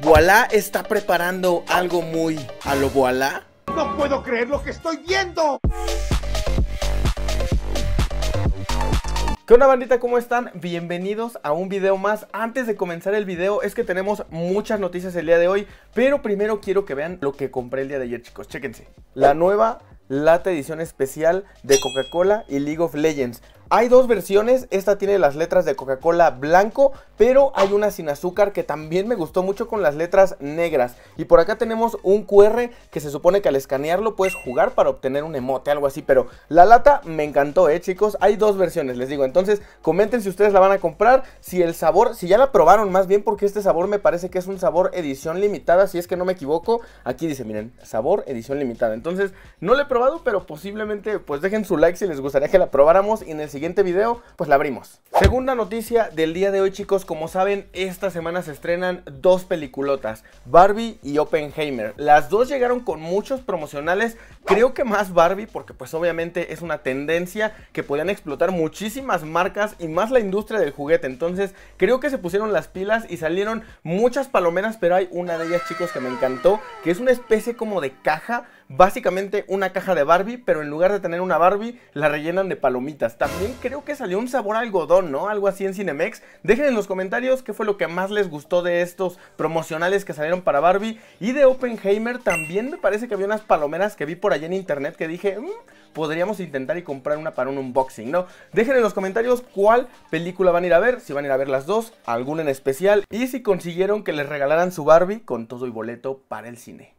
Vualá está preparando algo muy a lo Vualá. ¡No puedo creer lo que estoy viendo! ¿Qué onda, bandita? ¿Cómo están? Bienvenidos a un video más. Antes de comenzar el video, es que tenemos muchas noticias el día de hoy, pero primero quiero que vean lo que compré el día de ayer, chicos. Chéquense. La nueva lata edición especial de Coca-Cola y League of Legends. Hay dos versiones, esta tiene las letras de Coca-Cola blanco, pero hay una sin azúcar que también me gustó mucho con las letras negras. Y por acá tenemos un QR que se supone que al escanearlo puedes jugar para obtener un emote, algo así. Pero la lata me encantó, chicos. Hay dos versiones, les digo. Entonces comenten si ustedes la van a comprar, si el sabor, si ya la probaron más bien, porque este sabor me parece que es un sabor edición limitada, si es que no me equivoco. Aquí dice, miren, sabor edición limitada. Entonces no la he probado, pero posiblemente pues dejen su like si les gustaría que la probáramos y en el siguiente video pues la abrimos. Segunda noticia del día de hoy, chicos. Como saben, esta semana se estrenan dos peliculotas, Barbie y Oppenheimer. Las dos llegaron con muchos promocionales, creo que más Barbie, porque pues obviamente es una tendencia que podían explotar muchísimas marcas y más la industria del juguete. Entonces creo que se pusieron las pilas y salieron muchas palomeras, pero hay una de ellas, chicos, que me encantó, que es una especie como de caja, básicamente una caja de Barbie, pero en lugar de tener una Barbie, la rellenan de palomitas. También creo que salió un sabor a algodón, ¿no? Algo así en Cinemex. Dejen en los comentarios qué fue lo que más les gustó de estos promocionales que salieron para Barbie. Y de Oppenheimer también me parece que había unas palomeras que vi por allá en internet que dije, podríamos intentar y comprar una para un unboxing, ¿no? Dejen en los comentarios cuál película van a ir a ver, si van a ir a ver las dos, alguna en especial, y si consiguieron que les regalaran su Barbie con todo y boleto para el cine.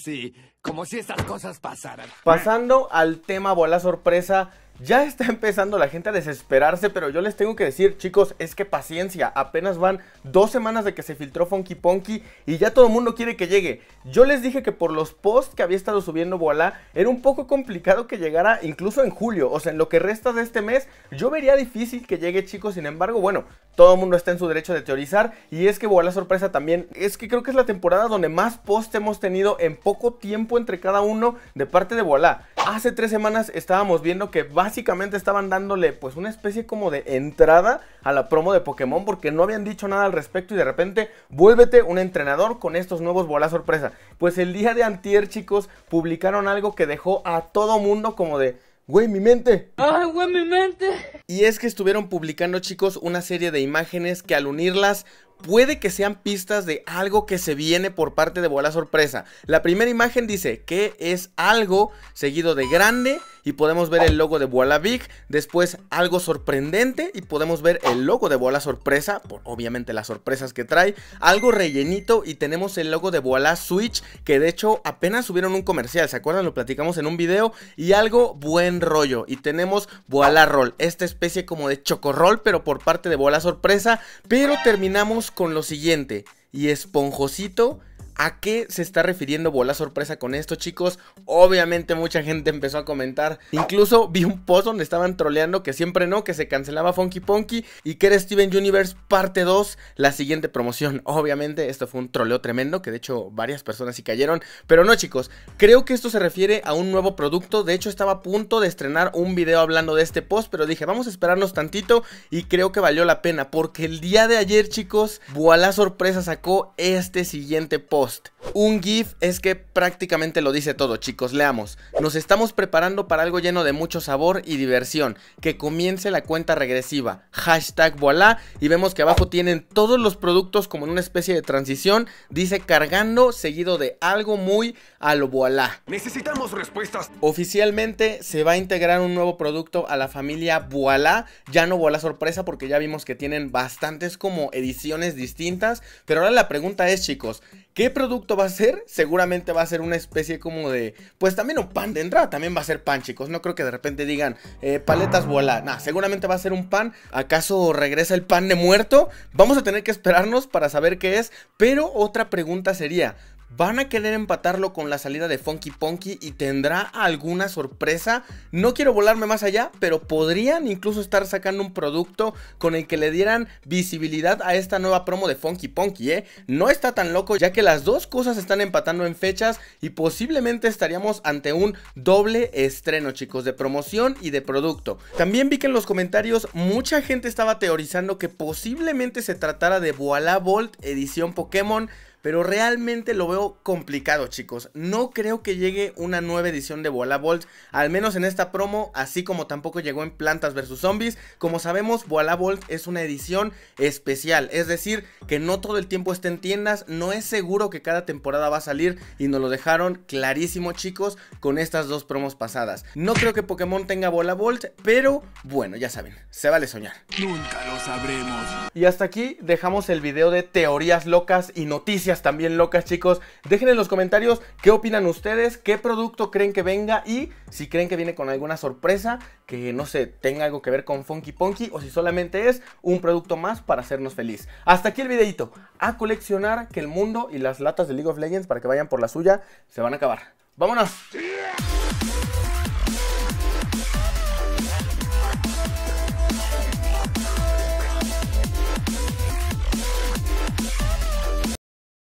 Sí, como si estas cosas pasaran. Pasando al tema Vualá Sorpresa, ya está empezando la gente a desesperarse, pero yo les tengo que decir, chicos, es que paciencia, apenas van 2 semanas de que se filtró Funki Punky y ya todo el mundo quiere que llegue. Yo les dije que por los posts que había estado subiendo Vualá, era un poco complicado que llegara incluso en julio, o sea, en lo que resta de este mes, yo vería difícil que llegue, chicos. Sin embargo, bueno, todo el mundo está en su derecho de teorizar, y es que Vualá Sorpresa también, es que creo que es la temporada donde más posts hemos tenido en poco tiempo entre cada uno de parte de Vualá. Hace 3 semanas estábamos viendo que básicamente estaban dándole pues una especie como de entrada a la promo de Pokémon, porque no habían dicho nada al respecto y de repente vuélvete un entrenador con estos nuevos Vualá Sorpresa. Pues el día de antier, chicos, publicaron algo que dejó a todo mundo como de... ¡Güey, mi mente! ¡Ay, güey, mi mente! Y es que estuvieron publicando, chicos, una serie de imágenes que al unirlas puede que sean pistas de algo que se viene por parte de Vualá Sorpresa. La primera imagen dice que es algo seguido de grande y podemos ver el logo de Vualá Big. Después algo sorprendente y podemos ver el logo de Vualá Sorpresa, por obviamente las sorpresas que trae. Algo rellenito y tenemos el logo de Vualá Switch, que de hecho apenas subieron un comercial, ¿se acuerdan? Lo platicamos en un video. Y algo buen rollo y tenemos Vualá Roll, esta especie como de chocorrol pero por parte de Vualá Sorpresa. Pero terminamos con lo siguiente, y esponjosito. ¿A qué se está refiriendo Vualá Sorpresa con esto, chicos? Obviamente mucha gente empezó a comentar. Incluso vi un post donde estaban troleando que siempre no, que se cancelaba Funki Punky y que era Steven Universe parte 2, la siguiente promoción. Obviamente esto fue un troleo tremendo, que de hecho varias personas sí cayeron. Pero no, chicos, creo que esto se refiere a un nuevo producto. De hecho estaba a punto de estrenar un video hablando de este post, pero dije, vamos a esperarnos tantito, y creo que valió la pena, porque el día de ayer, chicos, Vualá Sorpresa sacó este siguiente post. Un GIF es que prácticamente lo dice todo, chicos. Leamos. Nos estamos preparando para algo lleno de mucho sabor y diversión. Que comience la cuenta regresiva. Hashtag Vualá. Y vemos que abajo tienen todos los productos como en una especie de transición. Dice cargando, seguido de algo muy a lo Vualá. Necesitamos respuestas. Oficialmente se va a integrar un nuevo producto a la familia Vualá. Ya no Vualá Sorpresa, porque ya vimos que tienen bastantes como ediciones distintas. Pero ahora la pregunta es, chicos, ¿qué producto va a ser? Seguramente va a ser una especie como de... pues también un pan de entrada, también va a ser pan, chicos. No creo que de repente digan paletas Vualá. Nah, seguramente va a ser un pan. ¿Acaso regresa el pan de muerto? Vamos a tener que esperarnos para saber qué es. Pero otra pregunta sería... Van a querer empatarlo con la salida de Funki Punky y tendrá alguna sorpresa. No quiero volarme más allá, pero podrían incluso estar sacando un producto con el que le dieran visibilidad a esta nueva promo de Funki Punky, ¿eh? No está tan loco, ya que las dos cosas están empatando en fechas y posiblemente estaríamos ante un doble estreno, chicos, de promoción y de producto. También vi que en los comentarios mucha gente estaba teorizando que posiblemente se tratara de Vualá Bolt edición Pokémon, pero realmente lo veo complicado, chicos. No creo que llegue una nueva edición de Vualá Bolt, al menos en esta promo, así como tampoco llegó en Plantas vs Zombies. Como sabemos, Vualá Bolt es una edición especial, es decir, que no todo el tiempo está en tiendas, no es seguro que cada temporada va a salir, y nos lo dejaron clarísimo, chicos, con estas dos promos pasadas. No creo que Pokémon tenga Vualá Bolt, pero bueno, ya saben, se vale soñar. Nunca lo sabremos. Y hasta aquí dejamos el video de teorías locas y noticias también locas, chicos. Dejen en los comentarios qué opinan ustedes, qué producto creen que venga y si creen que viene con alguna sorpresa que, no sé, tenga algo que ver con Funki Punky o si solamente es un producto más para hacernos feliz. Hasta aquí el videito. A coleccionar, que el mundo y las latas de League of Legends, para que vayan por la suya, se van a acabar. ¡Vámonos!